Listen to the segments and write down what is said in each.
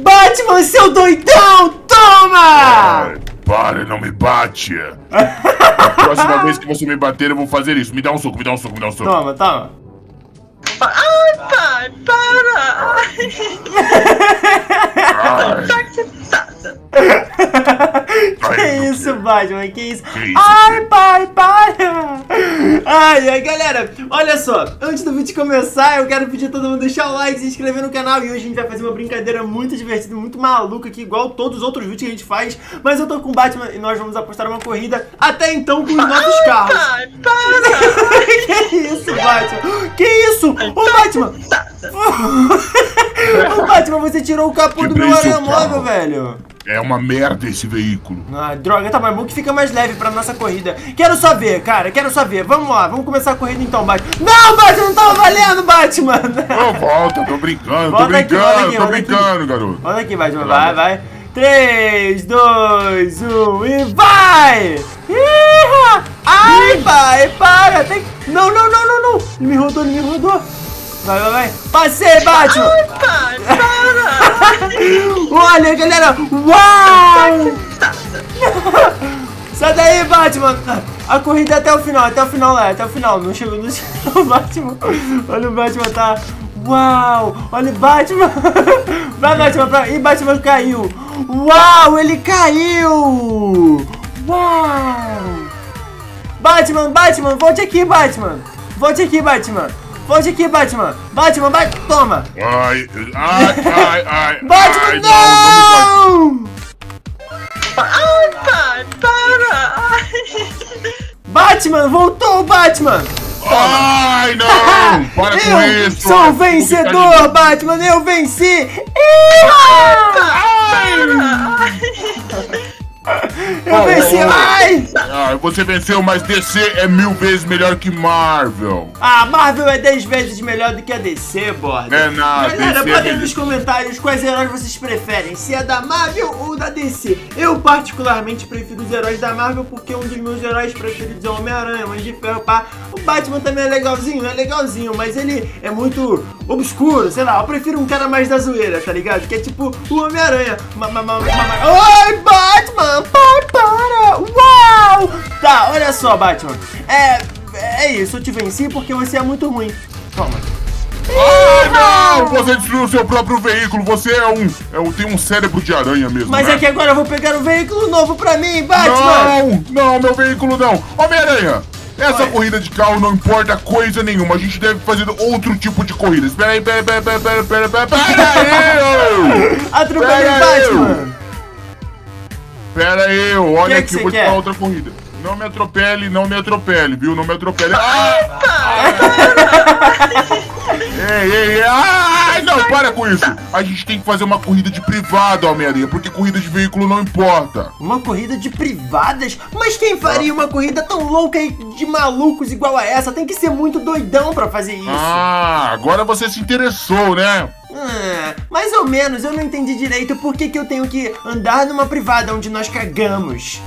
Batman, seu doidão! Toma! Ai, para, não me bate! A próxima vez que você me bater, eu vou fazer isso. Me dá um soco, me dá um soco, me dá um soco. Toma, toma. Ai, pai, para! Ai. Que isso, Batman, que isso? Ai, pai, para! Ai, galera, olha só, antes do vídeo começar, eu quero pedir a todo mundo deixar o like, se inscrever no canal. E hoje a gente vai fazer uma brincadeira muito divertida, muito maluca aqui, igual todos os outros vídeos que a gente faz. Mas eu tô com o Batman e nós vamos apostar uma corrida, até então, com os nossos carros. Ai, para! Que isso, Batman? Que isso? Ô, Batman! Ô, Batman, você tirou o capô do meu aeromodo, velho. É uma merda esse veículo. Ah, droga, tá mais bom que fica mais leve pra nossa corrida. Quero só ver, cara, quero só ver. Vamos lá, vamos começar a corrida então, Batman. Não, Batman, não tava valendo, Batman. Não, volta, tô brincando, volta, tô brincando, aqui, aqui, tô brincando, garoto. Olha aqui, Batman, vai, vai. 3, 2, 1 e vai! Iha! Ai, pai, para! Tem... Não, não, não, não, não! Ele me rodou, ele me rodou. Vai, vai, vai. Passei, Batman! Ai, pai, para! Olha, galera! Uau! Sai daí, Batman! A corrida até o final lá, até o final. Não chegou, não chegou o Batman. Olha o Batman, tá... Uau! Olha o Batman! Vai, Batman, pra... Ih, Batman caiu! Uau, ele caiu! Uau! Batman, Batman, volte aqui, Batman! Volte aqui, Batman! Volte aqui, Batman! Batman, vai! Toma! Ai, ai, ai, ai! Batman, ai, não! Ai, pai, para! Ai. Batman, voltou o Batman! Toma. Ai, não! Para com isso! Sou vencedor, Batman! Eu venci! Eu venci! Ai! Ah, você venceu, mas DC é 1000 vezes melhor que Marvel! Ah, Marvel é 10 vezes melhor do que a DC, borda! É nada! Galera, botem nos comentários quais heróis vocês preferem, se é da Marvel ou da DC. Eu particularmente prefiro os heróis da Marvel, porque um dos meus heróis preferidos é o Homem-Aranha, Homem de Ferro, pá. O Batman também é legalzinho, mas ele é muito obscuro, sei lá. Eu prefiro um cara mais da zoeira, tá ligado? Que é tipo o Homem-Aranha. Oi, Batman! Pai, para! Uau! Tá, olha só, Batman. É isso, eu te venci porque você é muito ruim. Toma. Ai, não! Você destruiu o seu próprio veículo. Você tem um cérebro de aranha mesmo. Mas né? É que agora eu vou pegar um veículo novo pra mim, Batman! Não, não, meu veículo não. Homem-Aranha! Essa corrida de carro não importa coisa nenhuma. A gente deve fazer outro tipo de corrida. Espera aí, pera aí. Atropelei o Batman. Pera aí, olha aqui, eu vou te dar outra corrida. Não me atropele, não me atropele, viu? Não me atropele. Ei, ei, ei. Ai, não, para com isso. A gente tem que fazer uma corrida de privada, Homem-Aranha, porque corrida de veículo não importa. Uma corrida de privadas? Mas quem faria uma corrida tão louca e de malucos igual a essa? Tem que ser muito doidão pra fazer isso. Ah, agora você se interessou, né? Mais ou menos, eu não entendi direito por que eu tenho que andar numa privada onde nós cagamos.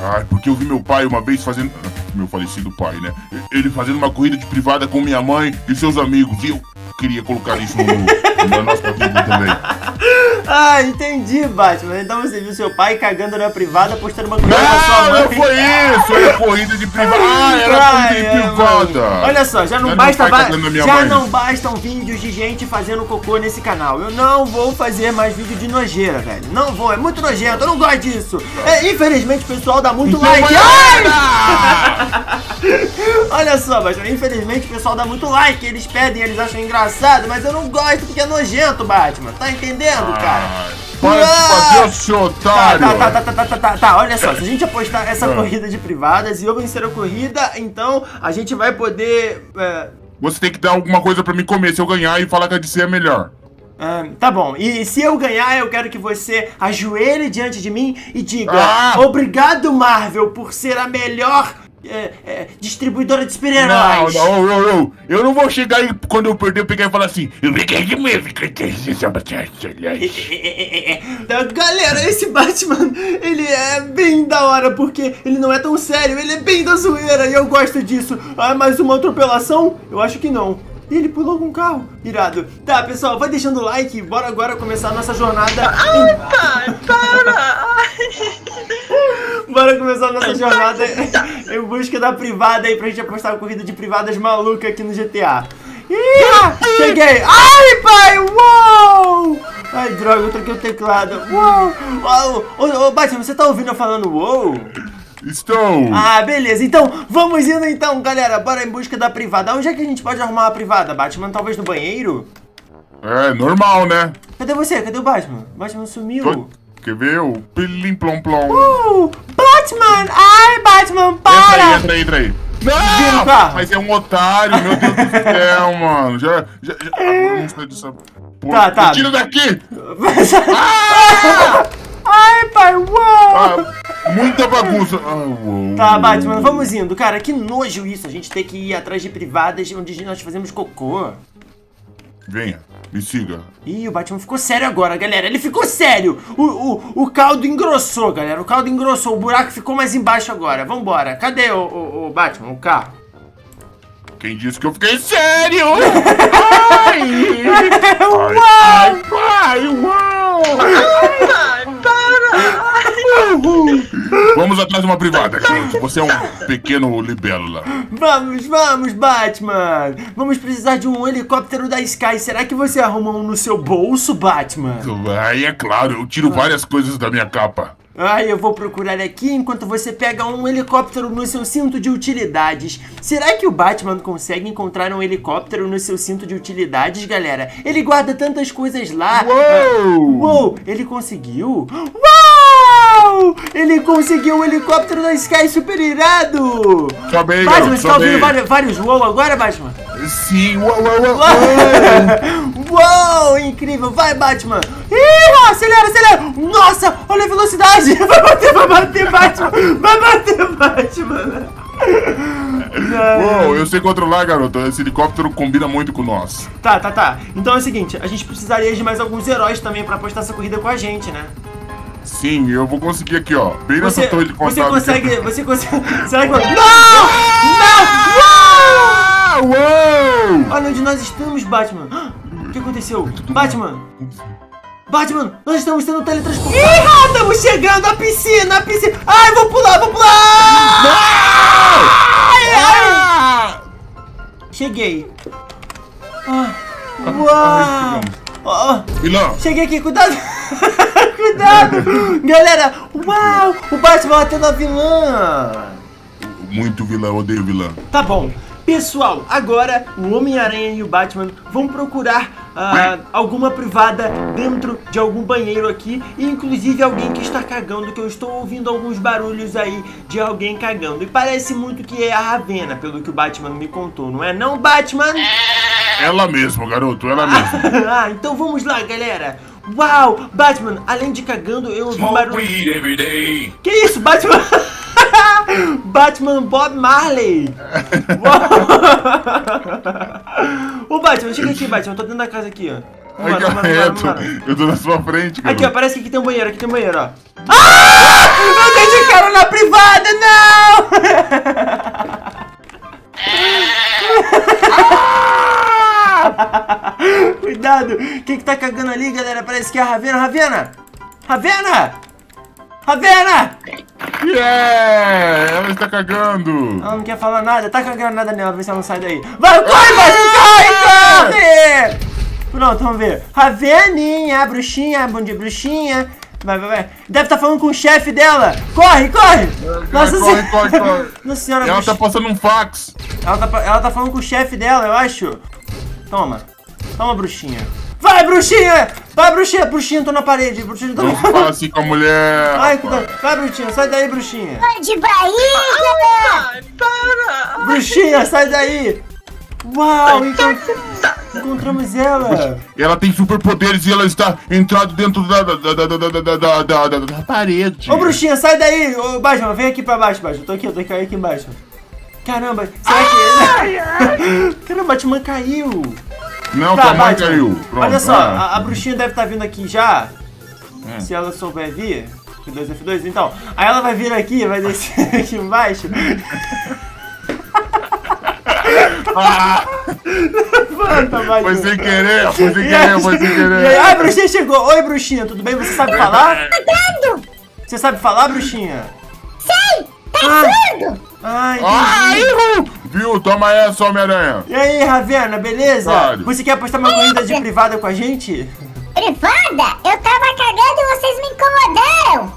Ah, porque eu vi meu pai uma vez fazendo... Meu falecido pai, né? Ele fazendo uma corrida de privada com minha mãe e seus amigos. E eu queria colocar isso na nossa vida também. Ah, entendi, Batman. Então você viu seu pai cagando na privada, postando uma corrida na sua mãe. Não, não foi isso. Era corrida de privada. Ah, era corrida de privada. Olha só, já não bastam vídeos de gente fazendo cocô nesse canal. Eu não vou fazer mais vídeo de nojeira, velho. Não vou, é muito nojento, eu não gosto disso. É, infelizmente, o pessoal dá muito like. Olha só, Batman, infelizmente o pessoal dá muito like. Eles pedem, eles acham engraçado, mas eu não gosto porque é nojento, Batman. Tá entendendo, cara? Para de fazer, seu otário! Tá, olha só, se a gente apostar essa corrida de privadas e eu vencer a corrida, então a gente vai poder... Você tem que dar alguma coisa pra mim comer, se eu ganhar, e falar que a DC é melhor. Tá bom, e se eu ganhar, eu quero que você ajoelhe diante de mim e diga: obrigado, Marvel, por ser a melhor... distribuidora de super-heróis. Não, não, não, não. Eu não vou chegar e quando eu perder, eu pegar e falar assim: eu peguei de mesmo. Galera, esse Batman, ele é bem da hora, porque ele não é tão sério, ele é bem da zoeira, e eu gosto disso. Ah, mais uma atropelação? Eu acho que não. E ele pulou com um carro. Irado. Tá, pessoal, vai deixando o like. Bora agora começar a nossa jornada. Ai, pai, para! Bora começar a nossa jornada em busca da privada aí, pra gente apostar uma corrida de privadas maluca aqui no GTA. Ih, cheguei! Ai, pai! Uou! Ai, droga, eu troquei o teclado. Uou! Ô, Batman, você tá ouvindo eu falando uou? Estou! Ah, beleza, então vamos indo então, galera, bora em busca da privada. Onde é que a gente pode arrumar uma privada, Batman? Talvez no banheiro? É, normal, né? Cadê você? Cadê o Batman? O Batman sumiu. Quer ver o pilim plom plom? Batman! Ai, Batman, para! Entra aí. Não! Mas é um otário, meu Deus do céu, mano. Não sei dessa porra. Tá. Me tira daqui! Ah! Ai, pai, uou! Ah, muita bagunça. Ah, tá, Batman, vamos indo. Cara, que nojo isso, a gente ter que ir atrás de privadas onde nós fazemos cocô. Venha, me siga. Ih, o Batman ficou sério agora, galera. Ele ficou sério. O caldo engrossou, galera. O caldo engrossou. O buraco ficou mais embaixo agora. Vambora. Cadê o Batman? O carro? Quem disse que eu fiquei sério? Ai! Ai, pai! Uau! Ai, para! Vamos atrás de uma privada, gente. Você é um pequeno libélula. Vamos, Batman. Vamos precisar de um helicóptero da Sky. Será que você arruma um no seu bolso, Batman? Ai, é claro. Eu tiro várias coisas da minha capa. Ai, eu vou procurar aqui enquanto você pega um helicóptero no seu cinto de utilidades. Será que o Batman consegue encontrar um helicóptero no seu cinto de utilidades, galera? Ele guarda tantas coisas lá. Uou, ele conseguiu? Uou! Ele conseguiu o helicóptero da Sky, super irado! Também, Batman, você tá ouvindo vários uou agora, Batman? Sim, uou, incrível, vai, Batman! Ih, acelera! Nossa, olha a velocidade! Vai bater, Batman! Uou, eu sei controlar, garoto. Esse helicóptero combina muito com nós. Tá. Então é o seguinte, a gente precisaria de mais alguns heróis também pra apostar essa corrida com a gente, né? Sim, eu vou conseguir aqui, ó. Bem nessa torre de contato. Você consegue... Será que... Não! Uou! Olha onde nós estamos, Batman. O que aconteceu? Batman, nós estamos sendo teletransportados. Ih, estamos chegando à piscina, Ai, vou pular. Ai. Cheguei. Uau. Cheguei aqui, cuidado. Cuidado. Galera, uau, o Batman bateu na vilã. Muito vilã, odeio vilã. Tá bom. Pessoal, agora o Homem-Aranha e o Batman vão procurar alguma privada dentro de algum banheiro aqui. Inclusive alguém que está cagando, que eu estou ouvindo alguns barulhos aí de alguém cagando. E parece muito que é a Ravenna, pelo que o Batman me contou, não é não, Batman? Ela mesma, garoto, ela mesma. Ah, então vamos lá, galera. Uau, Batman, além de cagando, eu ouvi um barulho... Que isso, Batman? Batman Bob Marley. O Batman, chega aqui, Batman, eu tô dentro da casa aqui, ó. Vamos lá. Eu tô na sua frente, cara. Aqui, ó, parece que aqui tem um banheiro, ó. Ah! Eu dei de cara na privada, não! Cuidado! Quem que tá cagando ali, galera? Parece que é a Ravenna. Ravenna! Ela está cagando! Ela não quer falar nada, tá cagando nada nela, ver se ela não sai daí. Vai, corre! Pronto, vamos ver. Raveninha, bruxinha, bom dia, bruxinha. Vai. Deve estar falando com o chefe dela. Corre! Nossa senhora! Nossa senhora, ela tá passando um fax. Ela tá falando com o chefe dela, eu acho. Toma, bruxinha. Vai, bruxinha! Bruxinha, tô na parede. Não fala assim com a mulher. Ai, cuidado. Vai, bruxinha, sai daí, bruxinha. Vai de Bahia! Para! Bruxinha, sai daí! Uau, encontramos ela. Ela tem superpoderes e ela está entrando dentro da parede. Ô, bruxinha, sai daí. Ô, Batman, vem aqui pra baixo, Batman. Eu tô aqui embaixo. Caramba, será que... Caramba, Batman caiu. Não, tá, também caiu. Pronto. Olha só, a bruxinha deve estar vindo aqui já. Se ela souber vir. F2, então. Aí ela vai vir aqui, vai descer aqui embaixo. Levanta, vai. Foi sem querer, foi sem querer, foi sem querer. Ai, bruxinha chegou. Oi, bruxinha, tudo bem? Você sabe falar? Tá dando. Você sabe falar, bruxinha? Sei! Tá surdo! Ai, ai, viu? Toma essa, Homem-Aranha. E aí, Ravena, beleza? Vale. Você quer apostar uma corrida de privada com a gente? Privada? Eu tava cagando e vocês me incomodaram!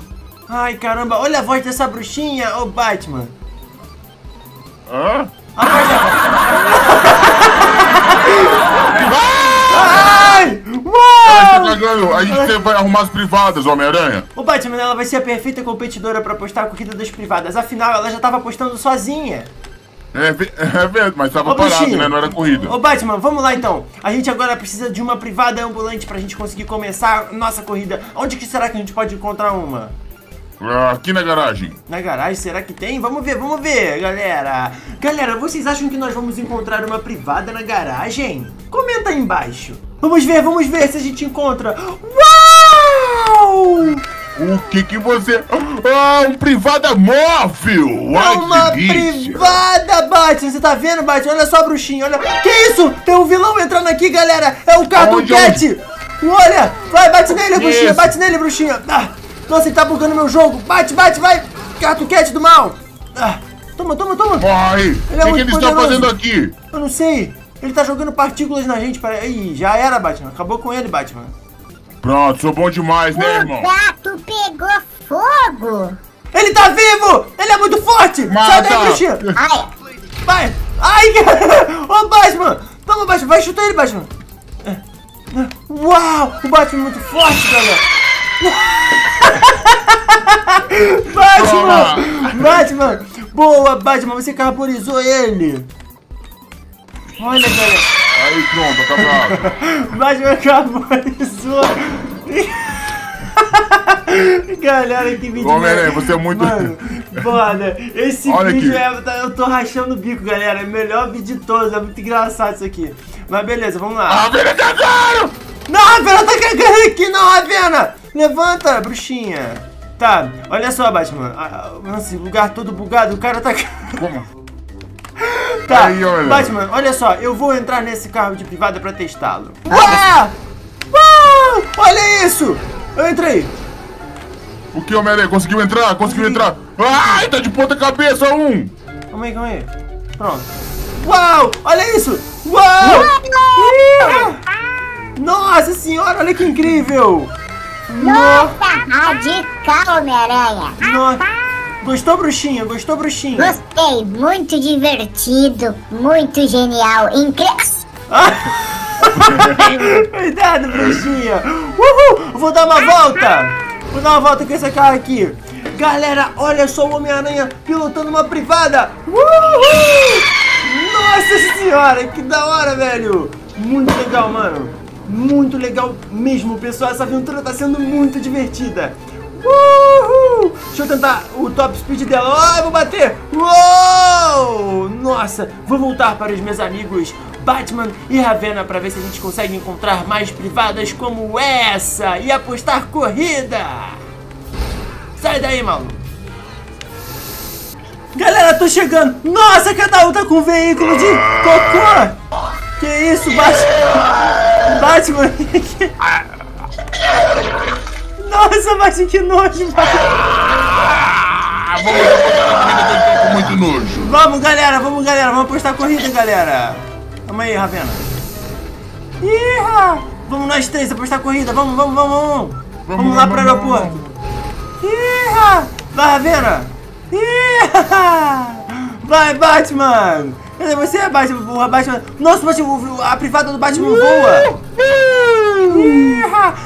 Ai, caramba, olha a voz dessa bruxinha, ô Batman! Hã? A voz da... Ai! Uou! A gente vai arrumar as privadas, Homem-Aranha. O Batman, ela vai ser a perfeita competidora pra apostar a corrida das privadas. Afinal, ela já tava apostando sozinha. É verdade, mas tava parado, né? Não era corrida. Ô Batman, vamos lá então. A gente agora precisa de uma privada ambulante pra gente conseguir começar a nossa corrida. Onde que será que a gente pode encontrar uma? Aqui na garagem. Na garagem, será que tem? Vamos ver, galera. Galera, vocês acham que nós vamos encontrar uma privada na garagem? Comenta aí embaixo. Vamos ver se a gente encontra. Uau! O que você... Ah, um privada móvel! É uma privada, Batman! Você tá vendo, Batman? Olha só a bruxinha, olha... Que isso? Tem um vilão entrando aqui, galera! É o Cartoon Cat! Olha! Vai, bate nele, bruxinha! Isso. Bate nele, bruxinha! Ah, nossa, ele tá bugando meu jogo! Bate, bate, vai! Cartoon Cat do mal! Ah, toma, toma, toma! Morre! O que eles estão fazendo aqui? Eu não sei! Ele tá jogando partículas na gente, para... Ih, já era, Batman! Acabou com ele, Batman! Pronto, sou bom demais, né, irmão? O gato pegou fogo! Ele tá vivo! Ele é muito forte! Mata. Sai daí, bruxinha! Ai! Vai! Ai! Ô, Batman! Toma, Batman! Vai, chuta ele, Batman! Uau! O Batman é muito forte, galera! Batman! Batman! Boa, Batman! Você carburizou ele! Olha, galera! Aí, pronto, acabado. Batman carburizou. Galera, que vídeo. Homem-Aranha, você é muito... Mano, foda. Esse olha vídeo aqui. Eu tô rachando o bico, galera. É o melhor vídeo de todos. É muito engraçado isso aqui. Mas beleza, vamos lá. A Ravena tá cagando! Não, a Ravena tá cagando aqui, não, Ravena! Levanta, bruxinha. Tá, olha só, Batman. Nossa, lugar todo bugado. O cara tá... Como? Tá, aí, olha. Batman, olha só, eu vou entrar nesse carro de privada pra testá-lo. Ah! Uau! Olha isso! Eu entrei! O que, Homem-Aranha? Conseguiu entrar? Conseguiu entrar! Ai, tá de ponta cabeça, um! Calma aí, calma aí. Pronto. Uau! Olha isso! Uau! Nossa senhora, olha que incrível! Nossa, radical, Homem-Aranha! Nossa! Gostou, bruxinha? Gostou, bruxinha? Gostei, muito divertido, muito genial, incrível. Cuidado, bruxinha. Uhul, vou dar uma volta. Vou dar uma volta com esse carro aqui. Galera, olha só o Homem-Aranha pilotando uma privada. Uhul. Nossa senhora, que da hora, velho. Muito legal, mano. Muito legal mesmo, pessoal. Essa aventura tá sendo muito divertida. Uhul! Deixa eu tentar o top speed dela. Ai, vou bater! Uou! Nossa, vou voltar para os meus amigos Batman e Ravena para ver se a gente consegue encontrar mais privadas como essa e apostar corrida! Sai daí, maluco! Galera, tô chegando! Nossa, cada um tá com um veículo de cocô! Que isso, Batman! Batman! Nossa, Batman, que nojo, Batman. Vamos apostar a corrida que eu tô com muito nojo. Vamos, galera, vamos apostar a corrida, galera. Calma aí, Ravena. Iha! Vamos nós três apostar a corrida, vamos. Vamos lá pro aeroporto. Iha! Vai, Ravena. Iha! Vai, Batman. Cadê você, Batman? Batman. Nossa, Batman, a privada do Batman voa.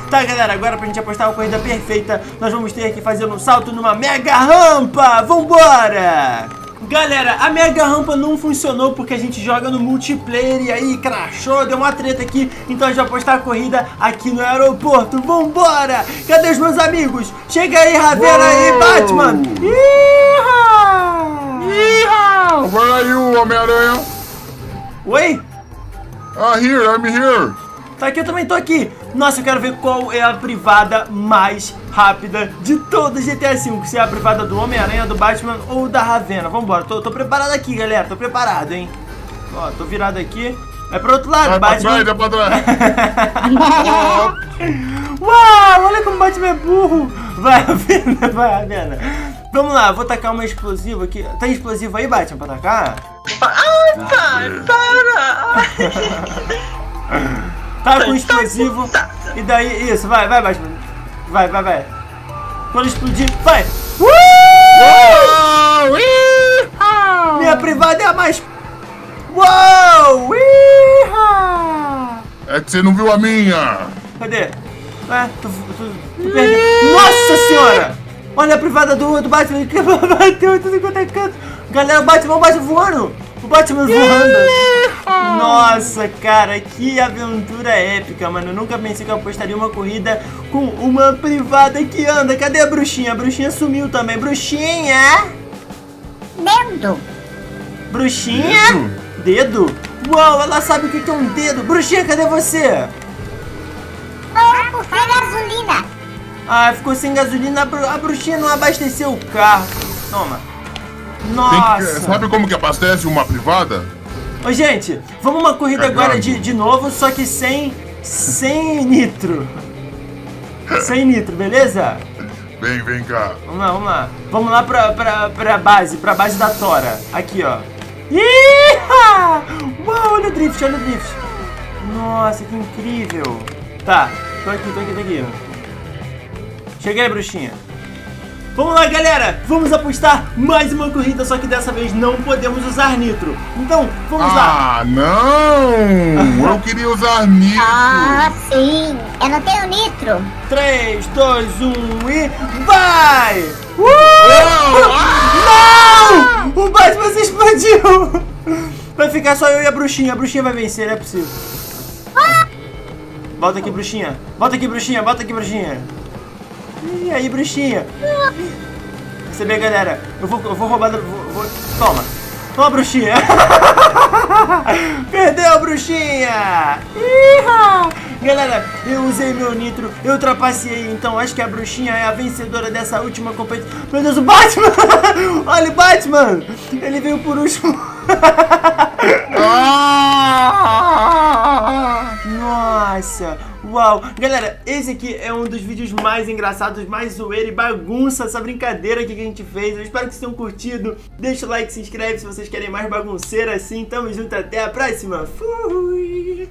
Tá, galera, agora pra gente apostar a corrida perfeita, nós vamos ter que fazer um salto numa mega rampa. Vambora! Galera, a mega rampa não funcionou porque a gente joga no multiplayer e aí crashou, deu uma treta aqui. Então a gente vai apostar a corrida aqui no aeroporto. Vambora! Cadê os meus amigos? Chega aí, Ravena e Batman! Iha! Where are you, Homem-Aranha? Oi? Here, I'm here! Tá aqui, eu também tô aqui. Nossa, eu quero ver qual é a privada mais rápida de todo GTA 5. Se é a privada do Homem-Aranha, do Batman ou da Ravena. Vambora, tô preparado aqui, galera. Tô preparado, hein. Ó, tô virado aqui. Vai pro outro lado, Batman. Vai pra trás, Uau, olha como o Batman é burro. Vai, Avena, Vamos lá, vou tacar uma explosiva aqui. Tem explosivo aí, Batman, pra tacar? Ah, tá, para! Taca um explosivo. E daí, isso, vai, Batman. Vai, Quando explodir, vai! Minha privada é a mais... Uou! É que você não viu a minha! Cadê? Ah, tu perdeu. Nossa senhora! Olha a privada do Batman, que bateu em tudo quanto é canto. Galera, o Batman voando! O Batman voando! Nossa, cara, que aventura épica, mano. Eu nunca pensei que eu apostaria uma corrida com uma privada que anda. Cadê a bruxinha? A bruxinha sumiu também. Bruxinha! Dedo! Bruxinha! Dedo? Uou, ela sabe o que é um dedo. Bruxinha, cadê você? Por que gasolina? Ah, ficou sem gasolina, a bruxinha não abasteceu o carro. Toma. Nossa. Sabe como que abastece uma privada? Ô, gente, vamos uma corrida agora de novo, só que sem nitro. Sem nitro, beleza? Vem cá. Vamos lá, Vamos lá pra base da Tora. Aqui, ó. Iha! Uau, olha o drift, Nossa, que incrível. Tá, tô aqui. Cheguei, bruxinha. Vamos lá, galera. Vamos apostar mais uma corrida, só que dessa vez não podemos usar nitro. Então, vamos lá. Ah, não. Eu queria usar nitro. Ah, sim. Eu não tenho nitro. 3, 2, 1 e... Vai! Não! O Batman se explodiu. Vai ficar só eu e a bruxinha. A bruxinha vai vencer, não é possível. Volta aqui, bruxinha. E aí, bruxinha? Você vê, galera? Eu vou roubar... Toma! Toma, bruxinha! Perdeu, bruxinha! Galera, eu usei meu nitro, eu ultrapassei, então acho que a bruxinha é a vencedora dessa última competição. Meu Deus, o Batman! Olha o Batman! Ele veio por último. Nossa! Uau! Galera, esse aqui é um dos vídeos mais engraçados, mais zoeira e bagunça, essa brincadeira aqui que a gente fez. Eu espero que vocês tenham curtido. Deixa o like, se inscreve se vocês querem mais bagunceira assim. Tamo junto, até a próxima. Fui!